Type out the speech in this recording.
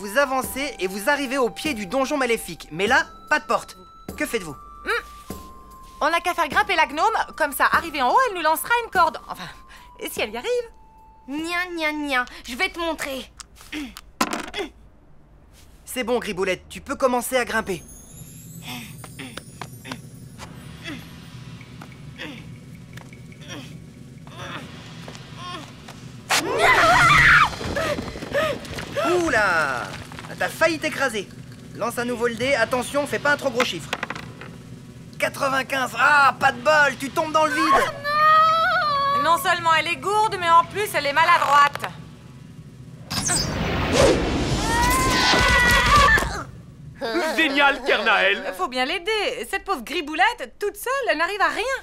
Vous avancez et vous arrivez au pied du donjon maléfique. Mais là, pas de porte. Que faites-vous? On n'a qu'à faire grimper la gnome. Comme ça, arrivée en haut, elle nous lancera une corde. Enfin, si elle y arrive. Nia, nia, nia. Je vais te montrer. C'est bon, Griboulette. Tu peux commencer à grimper. Oula! T'as failli t'écraser. Lance à nouveau le dé. Attention, fais pas un trop gros chiffre. 95. Ah, pas de bol, tu tombes dans le vide. Oh, non, non seulement elle est gourde, mais en plus elle est maladroite. Génial, Kernaëlle. Faut bien l'aider. Cette pauvre Griboulette, toute seule, elle n'arrive à rien.